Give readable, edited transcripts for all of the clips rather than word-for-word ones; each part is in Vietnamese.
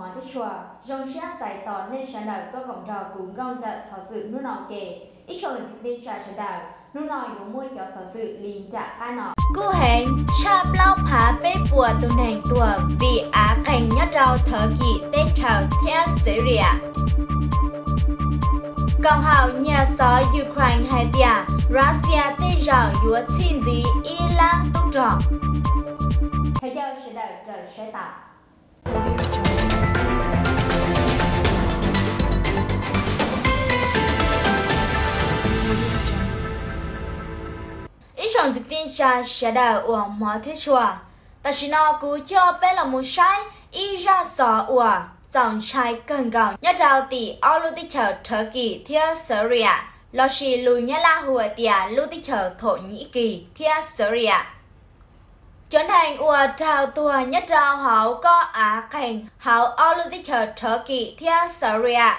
hóa tích chùa, dòng xe giải tỏ nên sản đạo có gọng trò cũng gọng trợ sở sự nút nọ kể. Ít cho lần dịch tên trả sản đạo, nút nọ yếu môi kéo sở sự liền trả ca nọ. Cô hẹn, xa blau phá bê bùa tùn hành tùa vì á cảnh nhất rào thở kỳ tết khảo theo Syria. Cầu hào nhà xói Ukraine hay tìa, Russia tê rào yếu chín dí Iran tốt rõ. Thế giờ sẽ đợi trời sẽ tạo. Ít chọn dịch viên trà sẽ đợi ủa hóa thế chùa. Ta chỉ nó cứ cho bé là một sai, y ra xó ủa. Dòng trai cần gọn nhất rào tỷ ô lưu tích thở Turkey theo Syria. Lo xì lùi nhá la hùa tìa lưu tích thở Thổ Nhĩ Kỳ theo Syria. Chốn hành ua trào tùa nhất rào hảo có á cảnh hảo ô lưu tích thở Turkey theo Syria.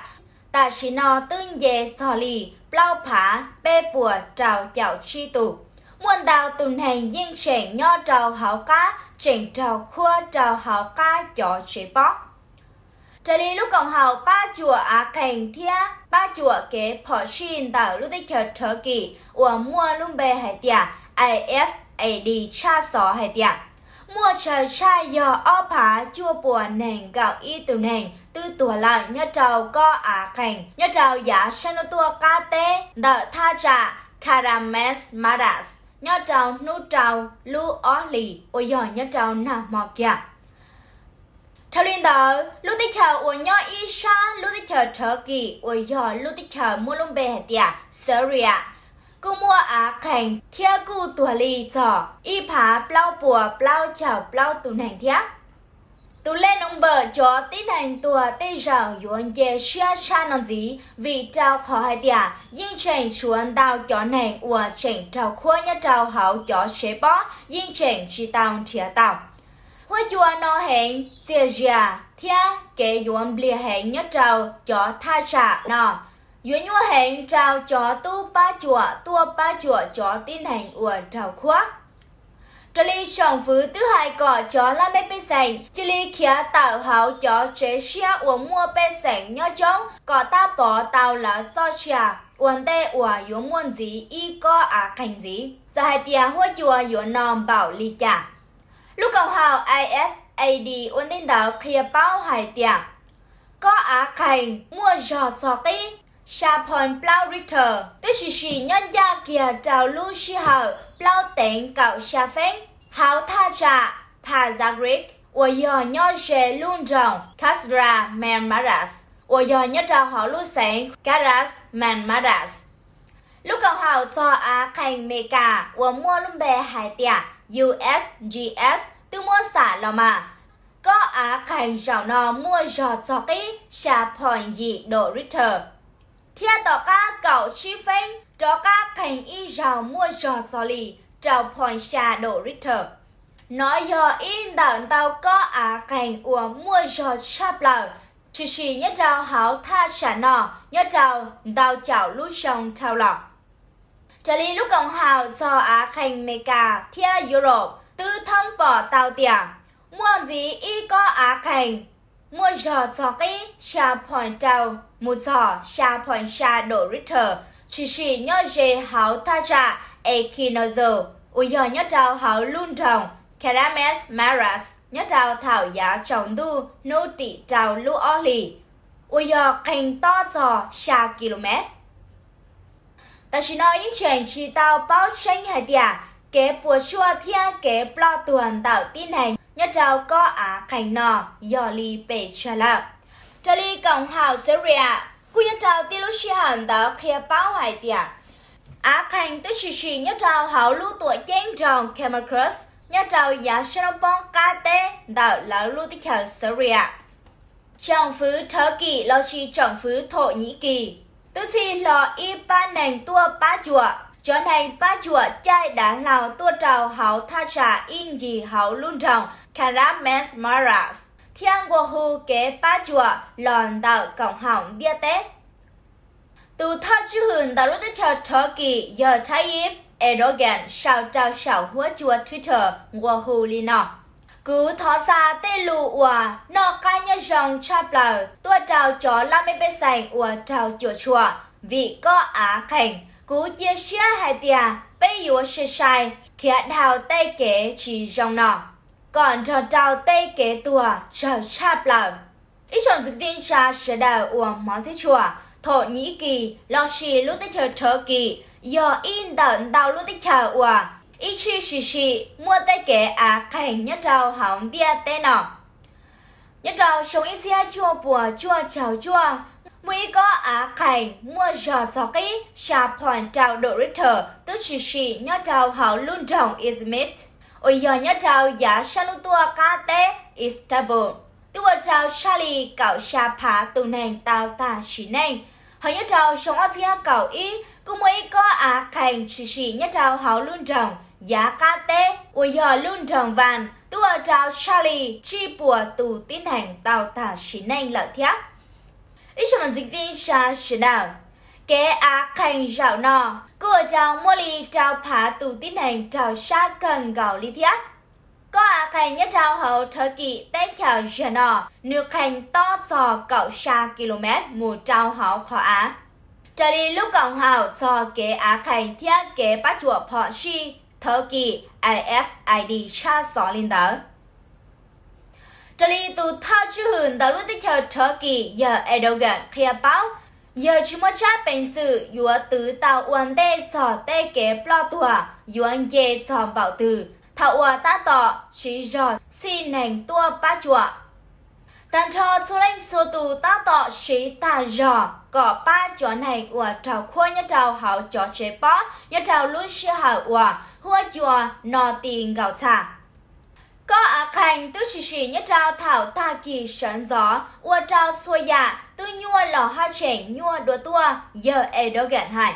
Tại xì nó tương dê xò lì, blau phá, bê bùa trào chảo chi tù. Muôn đào tùn hành dinh chèn nho trào hảo cá, chèn trào khua trào hảo cá cho chế bóc. Trở đi lúc cộng hào ba chùa á cảnh thia ba chùa kế phỏ xin tạo lúc tích chờ Turkey ủa mua lung bê hải tìa IFAD cha xó hải tìa mua chờ cha dò o phá chua bùa nền gạo y tù nền tư tùa lại nhớ trào co á cảnh nhớ trào giá xe nô tùa ca tê đợ tha trà Karames Maras nhớ trào nụ trào lưu ó lì ủa dò nhớ trào nà mò kìa. Theo liên tờ, lúc tích thờ ủa nhỏ Isha, lúc tích thờ Turkey, ủa nhỏ lúc tích thờ mua lông bè hả tìa, Syria. Cô mua á cảnh, thia cụ tùa lì giỏ, y phá blau bùa, blau chảo, blau tùn hành thia. Tù lên ông bờ cho tín hành tùa tê rào yuân dê xia cha non dí, vì trao khó hả tìa, nhưng chèn chuồn tao chó nền ủa chèn trao khua nhá trao hảo chó xế bó, nhưng chèn chi tao thịa tao. Hoa chùa nó hẹn Syria thia kể yuan bìa hẹn nhất trào cho tha trả nọ yuan nhua hẹn trào cho tua ba chùa cho tin hành ủa trào khoác trở li sòng phứ tứ hai cọ cho la mê bên sành chỉ li khía tạo hảo cho chế xia uống mua bên sành nhó trống cọ ta bỏ tàu là so trà uốn tê ủa yuan muôn gì y co á cảnh gì giờ hai tia hoa chùa yuan nòm bảo li trả. Lúc cầu hào IFAD ôn tin đảo khía bao hải tiệm có á cảnh mua giọt giọt tí xa phòn blau ritter tức xì xì nhân gia kia trào lưu xì hào blau tén cạo xa phén hào tha trà phà giá grick ủa dò nhó dê luôn rồng kasra man maras ủa dò nhó trào hào lưu sáng karas man maras. Lúc cầu hào do á cảnh mê cả ủa mua lung bè hải tiệm USGS từ mua xả lò mà có á cảnh rào nò mua giọt giọt ký xa phòn dị độ Ritter thia tỏ ca cậu chi phênh tró ca cảnh y rào mua giọt giọt lì trào phòn xa độ Ritter nói do in đợn tao có á cảnh ủa mua giọt sạp lờ chỉ xì nhớ trào háo tha xả nò nhớ trào đào chảo lút sông thao lọ. Trở lý lúc cộng hào do á cảnh mê cả thia Europe tư thông bỏ tàu tỉa mua gì y có á cảnh mua giọt giọt ký xa phòn trào một giỏ xa phòn xa đổ Ritter chỉ xì nhó dê háo tha trà Echinozo ủi dò nhó trào háo luôn rồng Karames Maras nhó trào thảo giá trồng đu nô tị trào lũ o lì ủi dò cảnh to giò xa km. Ta chỉ nói những chuyện chỉ tao báo tranh hải tìa kế bùa chua thiên kế bò tuần tạo tin hành nhất trào có á cảnh nọ dò lì bể trả lợp trở lì cộng hào Syria cú nhất trào tiên lúc xì hẳn đó khía báo hải tìa á cảnh tức xì xì nhất trào hảo lưu tuổi chênh rồng Camercrus nhất trào giá Shanopong Kate tạo là lưu tích hợp Syria trọng phứ Turkey lo xì trọng phứ Thổ Nhĩ Kỳ tư xì lò y ba nành tua ba chùa cho này ba chùa chai đá lào tua trào hảo tha trà in gì hảo luôn rồng Karames Maras thiang gua hù kế ba chùa lòn tạo cổng hỏng đia tết từ tha chư hừng tạo lúc tích chờ Turkey giờ Tayyip Erdogan sao trao xảo húa chùa Twitter gua hù lì nọ Cứ thó xa tê lù ua, nó ca nhé rong chạp lào. Tua trào chó la mê bê sành ua trào chùa chùa, vị có á khảnh. Cứ chia xia hai tia, bê yua xê xài, khía đào tê kế chỉ rong nọ. Còn trò trào tê kế tùa, trào chạp lào. Ý chọn dự tin trà sẽ đào ua món thế chùa. Thổ Nhĩ Kỳ, lo xì lúc tích chờ Turkey, do in tận tàu lúc tích chờ ua. Ít chi mua tay kẻ à cảnh nhất trào hóng tia tên nọ. Nhất trào sống ít xe chua bùa chua chào chua. Mũi có á cảnh mua giò gió kỹ xà phòn trào độ rít thở tức chi nhất trào hóng luôn trọng Izmit. Ôi giờ nhất trào giá salutua ca tế Istanbul. Tua trào Charlie cậu xà phá tù nành tàu tà xí nành. Hồi nhất trào sống ít xe cậu ý cũng mũi có á cảnh chi nhất trào hóng luôn trọng giá cá tế, ôi giờ luôn tròn vàng, tua trao Charlie chi bùa tù tiến hành tàu tả xí nanh lợi thiếp. Ít chọn dịch viên xa xí đảo. Kế á khanh rạo nò, cửa trao mô lì trao phá tù tiến hành trao xa cần gạo lý thiếp. Có á khanh nhất trao hậu thơ kỳ tế chào rửa nò, nước hành to giò cậu xa km mùa trao hậu khó á. Charlie lúc cộng hậu do kế á khanh thiết kế bát chùa phọ chi. Turkey AFID cha xó lên đó. Charlie tù thao chư hưởng đã lúc tích hợp Turkey giờ Erdogan khía báo. Giờ chúng ta chắc bệnh sự dùa tứ tạo uốn tê xó tê kế bó tùa dùa dê xó bảo tử. Thảo ua ta tỏ chỉ rõ xin hành tua bá chùa. Tàn trò số lệnh số tù ta tỏ chỉ ta rõ. Có ba chó này của trào khua nhất trào hảo chó chế bó nhất trào lúc xưa hảo của hua chùa nò tiền gạo xả. Có á khanh tức chỉ nhất trào thảo ta kỳ sớm gió ua trào xuôi dạ tư nhua lò hoa chảnh nhua đùa tua giờ Erdogan hại.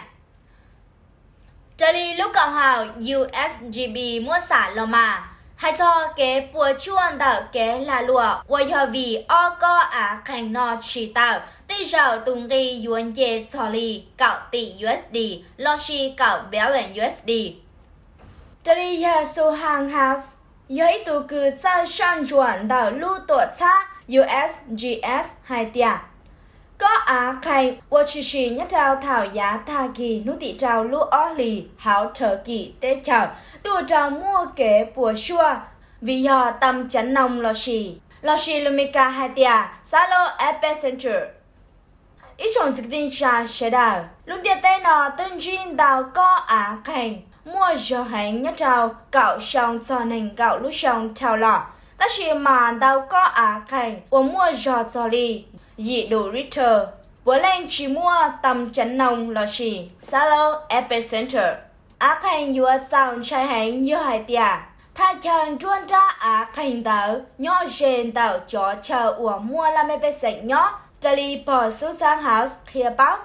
Charlie lúc cậu hảo USGB mua xả lò mà hay do kế bùa chuông đảo kế là lụa ua giờ vì o có á khanh nò chỉ tạo tí rào tùng ghi yuan dê xò lì cạo tỷ USD lo chi cạo béo là USD. Charlie giờ số hàng house giới tù cử ra sang chuẩn đảo lưu tổ xa USGS hai tia. Có á khanh ua chỉ nhất trao thảo giá tha kỳ nụ tỷ trao lưu ó lì háo thở kỳ tê chào tù trao mua kế bùa chua vì giờ tâm chắn nông lo chi. Lo chi lumika hai tia xa lô epicenter. Ít chọn dịch tinh trà sẽ đảo. Lúc tiệt tên nó tên Jin đào có á khảnh. Mua gió hành nhất trào, cạo xong giò nành cạo lúc xong trào lọ. Ta chỉ mà đào có á khảnh, uống mua giò giò lì, dị đủ rít thờ. Bố lên chỉ mua tầm chấn nông lò chỉ, Salo Epicenter. Á khảnh dùa dàng trai hành như hai tia. Tha chàng truân ra á khảnh đảo, nhó dền đảo chó chờ uống mua là mê bê sạch nhó. Charlie bỏ số sang house khía báo.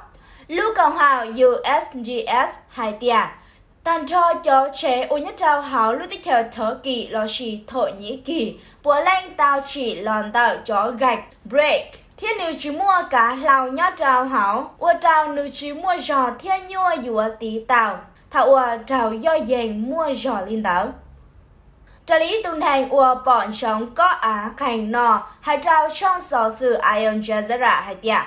Lúc cộng hào USGS hai tia. Tàn trò chó chế ô nhất trao háo lúc tích hợp Turkey lo chỉ Thổ Nhĩ Kỳ. Bố lanh tao chỉ lòn tạo chó gạch break. Thiên nữ chỉ mua cá lao nhó trao háo. Ô trao nữ chỉ mua giò thiên nhua dùa tí tàu. Thảo ô trao do dành mua giò linh đảo. Charlie tung hành ua bọn chống có á khảnh nò hay trao trong gió sự Ion Jazeera hay tiệm.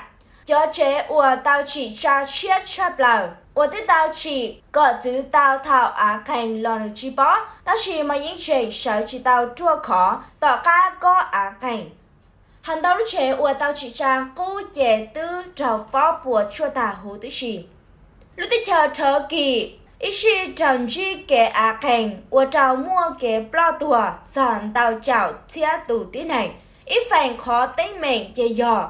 Chó chế ua tao chỉ tra chiếc chắp lào. Ua tiết tao chỉ có chữ tao thảo á khảnh lò được chi bó. Tao chỉ mà những trẻ sáu chỉ tao chua khó tỏ ca có á khảnh. Hẳn tao lúc chế ua tao chỉ tra cô chế tư trào bó bùa chua tà hú tư chỉ. Lúc tích thờ thờ kỳ. Ishi trần chi kế á khảnh, ua trao mua kế bó tùa, giòn tàu chảo chia tù tí này. Ít phành khó tính mình chê dò.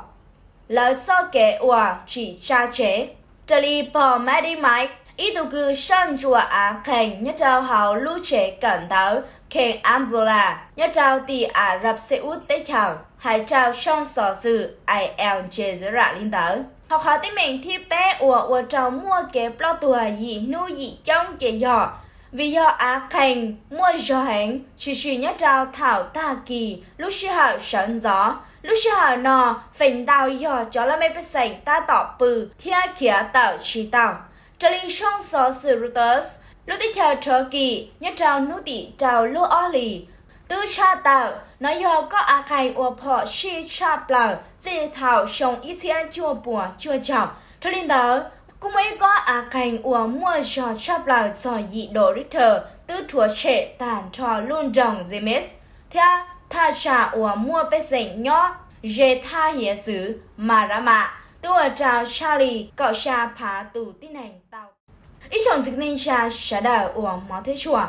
Lời sau kế ua chỉ tra chế. Charlie bỏ mẹ đi máy, ít tù cư sân chùa á khảnh, nhất trao hào lưu chế cẩn táo, khảnh Angola, nhất trao tỷ Ả Rập Xê Út Tết Hào, hãy trao sông sò sự IL chế dưới rạ linh táo. Học hỏi tới mình thì bé ủa trao mua kế bó tùa dị nụ dị chông chế dọ. Vì do á khảnh mua gió hánh, chỉ nhất trao thảo tà kỳ, lúc xưa hào sẵn gió. Lúc xưa hào nò, phành tàu dọ chó là mê bếp sảnh ta tỏ bừ, thịa khía tạo trí tàu. Trở linh xong gió sự Reuters, lúc tích chờ Turkey, nhất trao nụ tỷ trao lô o lì. Tư cha tàu, nó do có ác hành ua phọ chi cha plau, dì thảo sống ít thiên chua bùa chua chọc. Thôi linh đó, cũng ấy có ác hành ua mua cho cha plau cho dị đồ rít thờ, tư thua trệ tàn cho luôn rồng dì mết. Thế tha cha ua mua bê dành nhó, dê tha hiế xứ mà ra mạ. Tư ở trào Charlie, cậu cha phá tù tin hành tàu. Ít chồng dịch ninh cha trả đời ua mó thế chùa.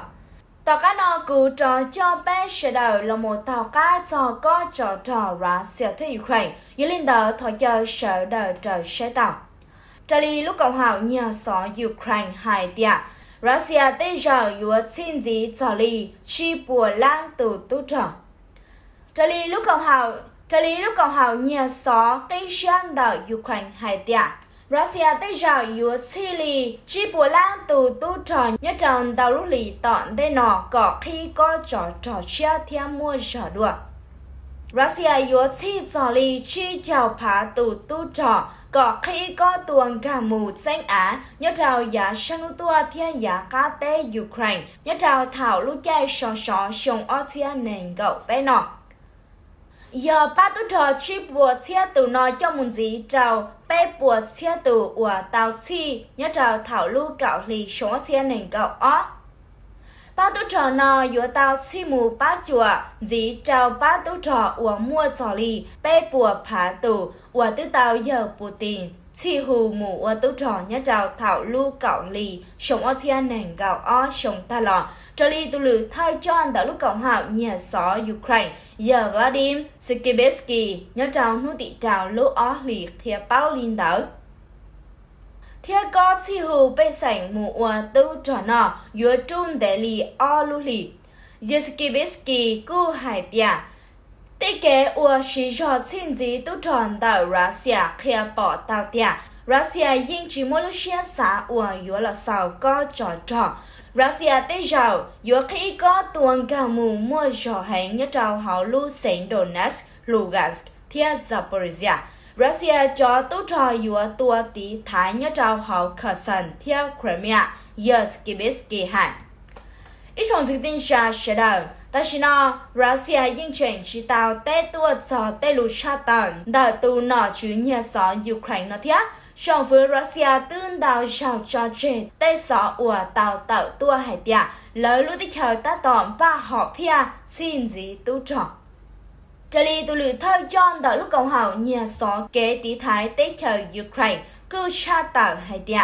Tàu cá nó cứu cho bé sẽ đầu là một tàu cá cho có trò trò ra xỉa thị khoảnh. Dưới linh đỡ thỏa chờ sở đỡ trở xe tàu. Charlie lúc cộng hảo nhà xó Ukraine hải tịa. Russia tây giờ dùa xin dí Charlie chi bùa lang từ tù trò. Charlie lúc cộng hảo nhà xó tây dân đỡ Ukraine hải tịa. Russia tây giờ dùa xin lì chi bùa lang từ tù trò nhất trần tàu lúc lì tọn đây nọ có khi có trò chia theo mua trò đùa. Russia dùa xin trò lì chi chào phá từ tù trò có khi có tuần cả mù xanh á nhất trào giá sang lưu tùa thiên giá cá tê Ukraine nhất trào thảo lúc chai xó xó xông Osia nền gậu bé nọ. Giờ ba tù trò chi bùa xe tù nó cho mùn dí trào bé bùa xe tù ủa tàu xì nhớ trào thảo lưu cạo lì số xe nền cạo ó. Ba tù trò nó dùa tàu xì mù ba chùa dí trào ba tù trò ủa mua giò lì bé bùa phá tù ủa tứ tàu giờ bù tiền chi hù mù ủa tù trò nhớ trào thảo lưu cạo lì sống ó xe nền cạo ó sống ta lọ. Trở lì tù lử thay cho anh đã lúc cộng hạo nhà xó Ukraine. Giờ Vladimir Skibeski nhớ trào nụ tị trào lũ ó liệt theo báo linh đảo. Theo có xì hù bê sảnh mù ua tư trò nọ dùa trùn để lì ó lũ lì. Giờ Skibeski cư hải tịa. Tí kế ua xí trò xin dí tù tròn đảo Russia khi bỏ tàu tịa. Russia yên chỉ mô lưu xe xá ua dùa là sao có trò trò. Russia tới giờ, dù khi có tuần cả mù mua trò hành nhất trào hảo lưu sánh Donetsk, Lugansk, Thiên Zaporizhia. Russia cho tố trò dù tùa tí thái nhất trào hảo Kherson, Thiên Crimea, Yerskibitsky hẳn. Ít trong dịch tinh trà sẽ đợi, ta xin nó, Russia yên chỉnh chỉ tàu tế tùa cho tế lưu trà tầng, đợi tù nọ chứ nhà xó Ukraine nó thiết. Trong với Russia tương đào chào cho trên tây xó ủa tàu tạo tua hải tịa lỡ lúc tích hợp ta tỏm và họ phía xin dí tu trọ. Trở lì tù lử thơ chọn tạo lúc cộng hảo nhà xó kế tí thái tích hợp Ukraine cư tra tạo hải tịa.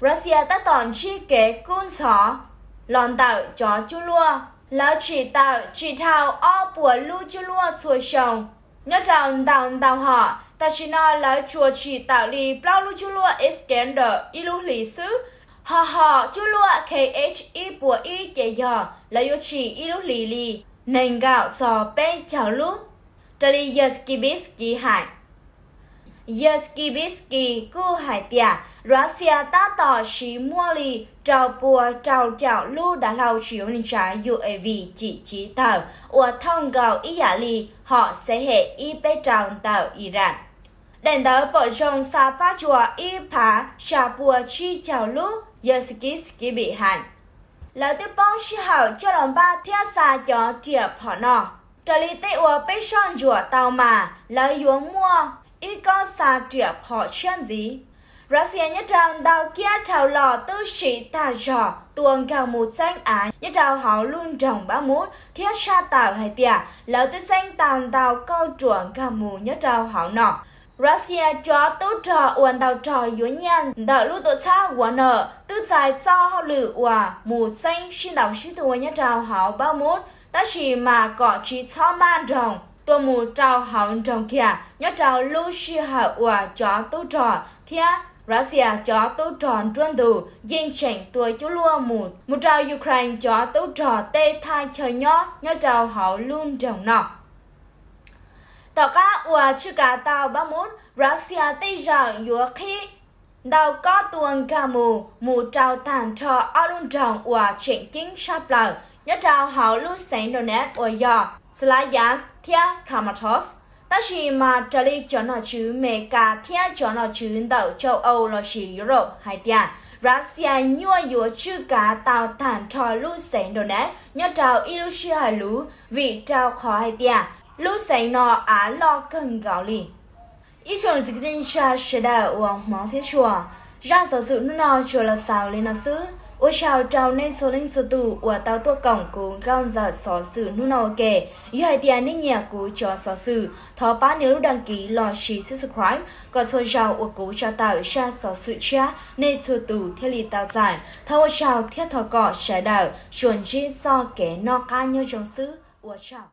Russia ta tỏm chi kế côn xó lòn tạo cho chú lua lỡ chỉ tạo chỉ thao o bùa lưu chú lua xuôi chồng. Nhớ rằng đào họ, ta chỉ nói là chùa chỉ tạo lì bao lưu chú lua Iskender y lưu lì xứ. Họ chú lua KHI bùa y chế dò là dù chỉ y lưu lì lì, nền gạo giò bê chào lưu. Trở lì Yerskibitsky hải. Yerskibitsky cư hải tịa, Russia ta tỏ xí mua lì, trào bùa trào chào lưu đã lao chiếu linh trái UAV chỉ trí tàu, ủa thông gạo y giả lì. Họ sẽ hệ y bê trào tàu Iran. Đến đó bộ rồng xa phá chùa y phá xa bùa chi chào lũ Yerskibitsky bị hại. Lời tiếp bóng xí hảo cho đồng ba theo xa cho triệp họ nọ. Trở lý tế ua bê son rùa tàu mà lời dùa mua y có xa triệp họ chân gì. Russia nhất rằng đào kia trào lò tư sĩ tà rò tuần cao một danh ái nhất trào họ luôn rồng bá mút thiết xa tạo hay tìa lỡ tư danh tàn đào câu chuẩn cao mù nhất trào họ nọ. Russia cho tố trò uồn đào trò dối nhàn đỡ lưu tổ xa của nợ tư giải cho họ lử ua mù danh xin đọc sĩ tùa nhất trào họ bá mút ta chỉ mà có trí cho man rồng. Tôi muốn trao hỏng trong kia nhất trào lưu sĩ hợp ua cho tố trò thiết Russia cho tố tròn trôn đủ, dinh chảnh tuổi chú lua mù. Một trào Ukraine cho tố trò tê thai chờ nhớ trào họ luôn trồng nọ. Tàu cá ua chứ cả tàu bá muốn, Russia tây giờ dùa khi đào có tuần ca mù trào tàn trò o luôn trồng ua chỉnh chính sắp lờ. Nhớ trào họ lưu sánh đồ nét ua dò, Slayas, Thia, Kramatos. Tất gì mà trở lý cho nó chứ mẹ cả thia cho nó chứ đậu châu Âu là chỉ Europe hay tiền. Russia nhua yếu chư cá tàu thản trò lưu sánh đồ nét, nhớ trào Ilusia hay lú, vị trào khó hay tiền. Lưu sánh nó á lo cần gạo lì. Ý chồng dịch đình cha sẽ đà uống món thế chùa. Ra sở dụ nó chùa là sao lên nó xứ. Ôi chào trao nên số linh số tù của tao tua cổng của gọn giả xó xử nụ nào kể. Yêu hãy tiền nên nhà của cho xó xử. Thó bá nếu lúc đăng ký lò chỉ subscribe. Còn xô chào ua cố cho tao xa xó xử cha nên số tù theo lý tao giải. Thó ua chào thiết thó cỏ trái đảo chuẩn trí do kẻ no ca nhau trong xứ. Ua chào.